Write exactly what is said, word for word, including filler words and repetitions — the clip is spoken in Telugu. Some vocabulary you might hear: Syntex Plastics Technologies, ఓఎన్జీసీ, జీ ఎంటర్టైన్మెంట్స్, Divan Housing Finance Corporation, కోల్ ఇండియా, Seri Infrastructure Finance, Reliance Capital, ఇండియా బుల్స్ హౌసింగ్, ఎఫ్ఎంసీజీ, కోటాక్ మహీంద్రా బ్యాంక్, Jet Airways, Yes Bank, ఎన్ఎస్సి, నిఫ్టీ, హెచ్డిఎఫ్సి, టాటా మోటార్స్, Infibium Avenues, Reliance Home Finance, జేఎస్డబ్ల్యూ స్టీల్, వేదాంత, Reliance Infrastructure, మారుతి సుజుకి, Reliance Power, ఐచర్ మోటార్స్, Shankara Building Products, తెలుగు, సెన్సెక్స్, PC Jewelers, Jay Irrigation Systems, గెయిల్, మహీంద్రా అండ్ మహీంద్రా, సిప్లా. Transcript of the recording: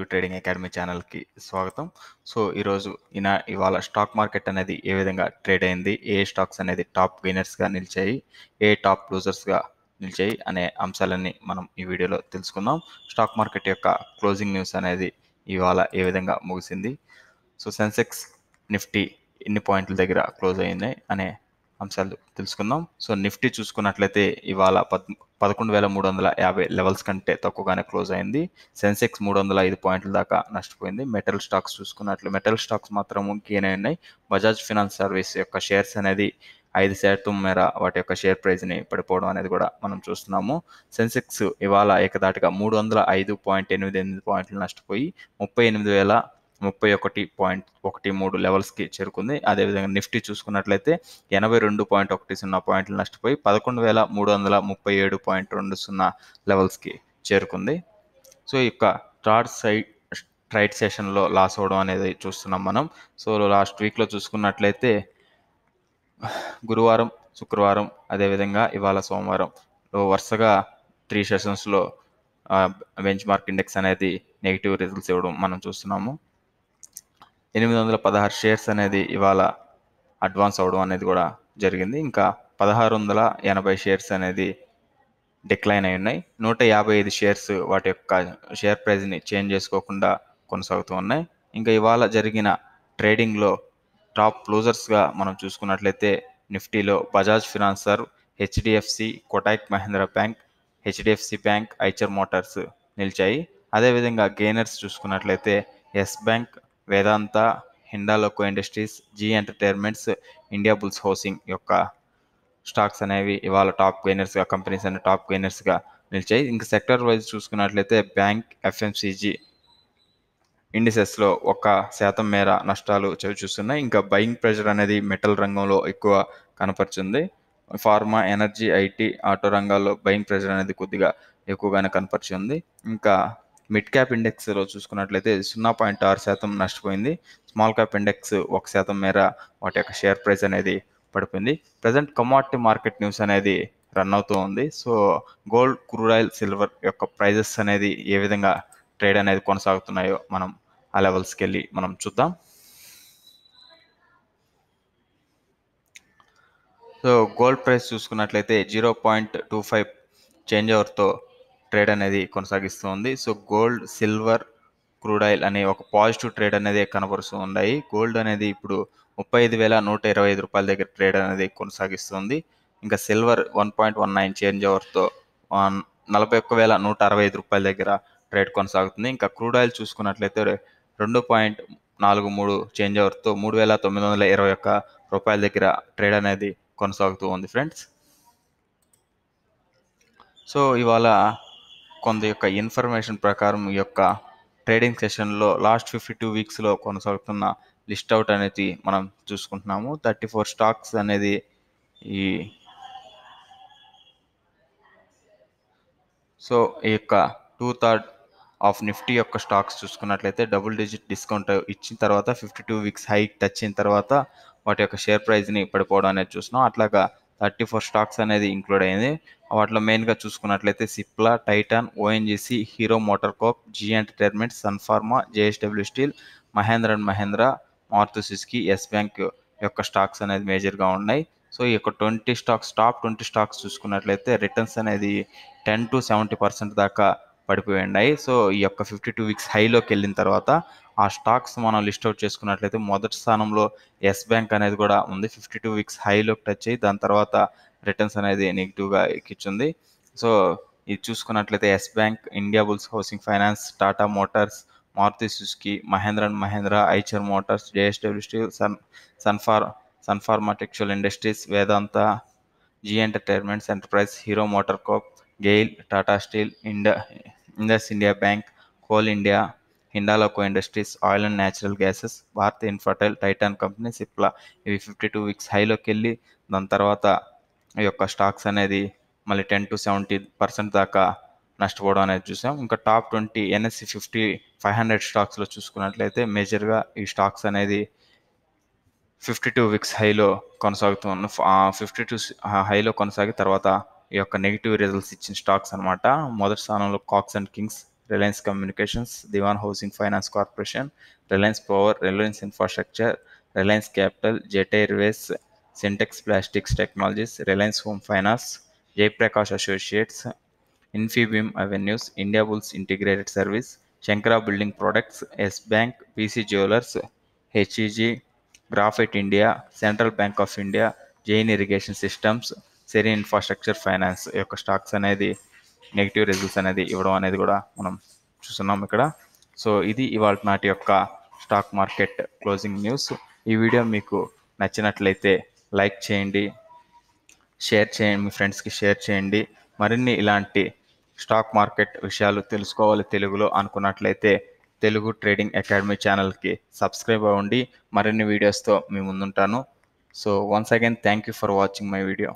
ఎస్యూ ట్రేడింగ్ అకాడమీ ఛానల్కి స్వాగతం. సో ఈరోజు ఇనా ఇవాళ స్టాక్ మార్కెట్ అనేది ఏ విధంగా ట్రేడ్ అయింది, ఏ స్టాక్స్ అనేది టాప్ గెయినర్స్గా నిలిచాయి, ఏ టాప్ లూజర్స్గా నిలిచాయి అనే అంశాలన్నీ మనం ఈ వీడియోలో తెలుసుకుందాం. స్టాక్ మార్కెట్ యొక్క క్లోజింగ్ న్యూస్ అనేది ఇవాళ ఏ విధంగా ముగిసింది, సో సెన్సెక్స్ నిఫ్టీ ఎన్ని పాయింట్ల దగ్గర క్లోజ్ అయ్యింది అనే అంశాలు తెలుసుకుందాం. సో నిఫ్టీ చూసుకున్నట్లయితే ఇవాళ పద్ పదకొండు వేల మూడు వందల యాభై లెవెల్స్ కంటే తక్కువగానే క్లోజ్ అయింది. సెన్సెక్స్ మూడు వందల ఐదు పాయింట్ల దాకా నష్టపోయింది. మెటల్ స్టాక్స్ చూసుకున్నట్లు మెటల్ స్టాక్స్ మాత్రం గెయిన్ అయినాయి. బజాజ్ ఫినాన్స్ సర్వీస్ యొక్క షేర్స్ అనేది ఐదు శాతం మేర వాటి యొక్క షేర్ ప్రైస్ని పడిపోవడం అనేది కూడా మనం చూస్తున్నాము. సెన్సెక్స్ ఇవాళ ఏకదాటిగా మూడు వందల ఐదు పాయింట్ ఎనిమిది ఎనిమిది పాయింట్లు నష్టపోయి ముప్పై ఎనిమిది వేల ముప్పై ఒకటి పాయింట్ ఒకటి మూడు లెవెల్స్కి చేరుకుంది. అదేవిధంగా నిఫ్టీ చూసుకున్నట్లయితే ఎనభై రెండు పాయింట్ ఒకటి సున్నా పాయింట్లు నష్టపోయి పదకొండు వేల మూడు వందల ముప్పై ఏడు పాయింట్ రెండు సున్నా లెవెల్స్కి చేరుకుంది. సో ఈ యొక్క థర్డ్ సైడ్ ట్రైడ్ సెషన్లో లాస్ అవడం అనేది చూస్తున్నాం మనం. సో లాస్ట్ వీక్లో చూసుకున్నట్లయితే గురువారం, శుక్రవారం, అదేవిధంగా ఇవాళ సోమవారం వరుసగా త్రీ సెషన్స్లో బెంచ్ మార్క్ ఇండెక్స్ అనేది నెగిటివ్ రిజల్ట్స్ ఇవ్వడం మనం చూస్తున్నాము. ఎనిమిది వందల పదహారు షేర్స్ అనేది ఇవాళ అడ్వాన్స్ అవడం అనేది కూడా జరిగింది. ఇంకా పదహారు వందల ఎనభై షేర్స్ అనేది డిక్లైన్ అయి ఉన్నాయి. నూట యాభై ఐదు షేర్స్ వాటి యొక్క షేర్ ప్రైస్ని చేంజ్ చేసుకోకుండా కొనసాగుతూ ఉన్నాయి. ఇంకా ఇవాళ జరిగిన ట్రేడింగ్లో టాప్ లూజర్స్గా మనం చూసుకున్నట్లయితే నిఫ్టీలో Bajaj Finserv, హెచ్డిఎఫ్సి, కోటాక్ మహీంద్రా బ్యాంక్, హెచ్డిఎఫ్సి bank, ఐచర్ మోటార్స్ నిలిచాయి. అదేవిధంగా గెయినర్స్ చూసుకున్నట్లయితే Yes bank, వేదాంత, Hindalco industries, జీ ఎంటర్టైన్మెంట్స్, ఇండియా బుల్స్ హౌసింగ్ యొక్క స్టాక్స్ అనేవి ఇవాళ టాప్ గెయినర్స్గా కంపెనీస్ అనే టాప్ గెయినర్స్గా నిలిచాయి. ఇంకా సెక్టర్ వైజ్ చూసుకున్నట్లయితే బ్యాంక్, ఎఫ్ఎంసీజీ ఇండిసెస్లో ఒక శాతం మేర నష్టాలు చవిచూస్తున్నాయి. ఇంకా బయింగ్ ప్రెషర్ అనేది మెటల్ రంగంలో ఎక్కువ కనపరుచుంది. ఫార్మా, ఎనర్జీ, ఐటీ, ఆటో రంగాల్లో బయింగ్ ప్రెషర్ అనేది కొద్దిగా ఎక్కువగానే కనపరిచింది. ఇంకా మిడ్ క్యాప్ ఇండెక్స్లో చూసుకున్నట్లయితే సున్నా పాయింట్ ఆరు శాతం నష్టపోయింది. స్మాల్ క్యాప్ ఇండెక్స్ ఒక శాతం మేర వాటి యొక్క షేర్ ప్రైస్ అనేది పడిపోయింది. ప్రజెంట్ కమాడిటీ మార్కెట్ న్యూస్ అనేది రన్ అవుతూ ఉంది. So gold, crude oil, silver యొక్క ప్రైజెస్ అనేది ఏ విధంగా ట్రేడ్ అనేది కొనసాగుతున్నాయో మనం ఆ లెవెల్స్కి వెళ్ళి మనం చూద్దాం. సో గోల్డ్ ప్రైస్ చూసుకున్నట్లయితే zero point two five change ఓవర్తో ట్రేడ్ అనేది కొనసాగిస్తూ ఉంది. So gold, silver, crude oil అనే ఒక పాజిటివ్ ట్రేడ్ అనేది కనబరుస్తూ ఉన్నాయి. గోల్డ్ అనేది ఇప్పుడు ముప్పై ఐదు వేల నూట ఇరవై ఐదు రూపాయల దగ్గర ట్రేడ్ అనేది కొనసాగిస్తుంది. ఇంకా silver one point one nine change ఓవర్తో నలభై ఒక్క వేల నూట అరవై ఐదు రూపాయల దగ్గర ట్రేడ్ కొనసాగుతుంది. ఇంకా క్రూడ్ ఆయిల్ చూసుకున్నట్లయితే రెండు పాయింట్ నాలుగు మూడు చేంజ్ ఓవర్తో మూడు వేల తొమ్మిది వందల ఇరవై ఒక్క రూపాయల దగ్గర ట్రేడ్ అనేది కొనసాగుతూ ఉంది ఫ్రెండ్స్. సో ఇవాళ కొంత యొక్క ఇన్ఫర్మేషన్ ప్రకారం ఈ యొక్క ట్రేడింగ్ సెషన్లో లాస్ట్ ఫిఫ్టీ టూ వీక్స్లో కొనసాగుతున్న లిస్ట్ అవుట్ అనేది మనం చూసుకుంటున్నాము. థర్టీ ఫోర్ స్టాక్స్ అనేది ఈ సో ఈ యొక్క టూ థర్డ్ ఆఫ్ నిఫ్టీ యొక్క స్టాక్స్ చూసుకున్నట్లయితే డబుల్ డిజిట్ డిస్కౌంట్ ఇచ్చిన తర్వాత fifty two weeks high touch అయిన తర్వాత వాటి యొక్క షేర్ ప్రైస్ని పడిపోవడం అనేది చూస్తున్నాం. అట్లాగా థర్టీ ఫోర్ స్టాక్స్ అనేది ఇంక్లూడ్ అయింది. వాటిలో మెయిన్గా చూసుకున్నట్లయితే సిప్లా, Titan, ఓఎన్జీసీ, Hero MotoCorp, Zee entertainment, Sun pharma, జేఎస్డబ్ల్యూ స్టీల్, మహీంద్రా అండ్ మహీంద్రా, మారుతి సుజుకి, Yes bank యొక్క స్టాక్స్ అనేది మేజర్గా ఉన్నాయి. సో ఈ యొక్క twenty stocks top twenty stocks చూసుకున్నట్లయితే రిటర్న్స్ అనేది టెన్ టు సెవెంటీ పర్సెంట్ దాకా పడిపోయి ఉన్నాయి. సో ఈ యొక్క ఫిఫ్టీ టూ వీక్స్ హైలోకి వెళ్ళిన తర్వాత ఆ స్టాక్స్ మనం లిస్ట్ అవుట్ చేసుకున్నట్లయితే మొదటి స్థానంలో ఎస్ బ్యాంక్ అనేది కూడా ఉంది. ఫిఫ్టీ టూ వీక్స్ హైలోకి టచ్ అయ్యి దాని తర్వాత రిటర్న్స్ అనేది నెగిటివ్గా ఎక్కించింది. సో ఇది చూసుకున్నట్లయితే Yes bank, ఇండియా బుల్స్ హౌసింగ్ finance, టాటా మోటార్స్, మారుతి సుజుకి, మహీంద్రా అండ్ మహీంద్రా, ఐచర్ మోటార్స్, జేఎస్డబ్ల్యూ స్టీల్, Sun సన్ఫార్ Sun pharma textile industries, వేదాంత, జీ ఎంటర్టైన్మెంట్స్ enterprise, Hero motor Corp, గెయిల్, Tata steel, ఇండా Indus India bank, కోల్ ఇండియా, Hindalco industries, oil and natural gases, Bharat Infratel, Titan company, సిప్లా ఇవి ఫిఫ్టీ టూ వీక్స్ హైలోకి వెళ్ళి దాని తర్వాత ఈ యొక్క స్టాక్స్ అనేది మళ్ళీ టెన్ టు సెవెంటీ పర్సెంట్ దాకా నష్టపోవడం అనేది చూసాం. ఇంకా top twenty ఎన్ఎస్సి fifty five hundred స్టాక్స్లో చూసుకున్నట్లయితే మేజర్గా ఈ స్టాక్స్ అనేది ఫిఫ్టీ టూ వీక్స్ హైలో కొనసాగుతున్న ఫిఫ్టీ టూ హైలో కొనసాగి తర్వాత ఈ యొక్క నెగిటివ్ రిజల్ట్స్ ఇచ్చిన స్టాక్స్ అనమాట. మొదటి స్థానంలో Cox and Kings, Reliance Communications, Divan Housing Finance Corporation, Reliance Power, Reliance Infrastructure, Reliance Capital, Jet Airways, Syntex Plastics Technologies, Reliance Home Finance, Jay Prakash Associates, Infibium Avenues, India Bulls Integrated Service, Shankara Building Products, Yes Bank, P C Jewelers, H E G, Graphite India, Central Bank of India, Jay Irrigation Systems, Seri Infrastructure Finance. Yokka stocks anedi negative results anedi ivadu anedi kuda manam chustunnam ikkada. So idi ivalti nati yokka stock market closing news. Ee video meeku nachinatlaithe like cheyandi, share cheyandi, mee friends ki share cheyandi. మరిన్ని ఇలాంటి స్టాక్ మార్కెట్ విషయాలు తెలుసుకోవాలి తెలుగులో అనుకున్నట్లయితే తెలుగు ట్రేడింగ్ అకాడమీ ఛానల్కి సబ్స్క్రైబ్ అవ్వండి. మరిన్ని వీడియోస్తో మీ ముందుంటాను. So once again thank you for watching my video.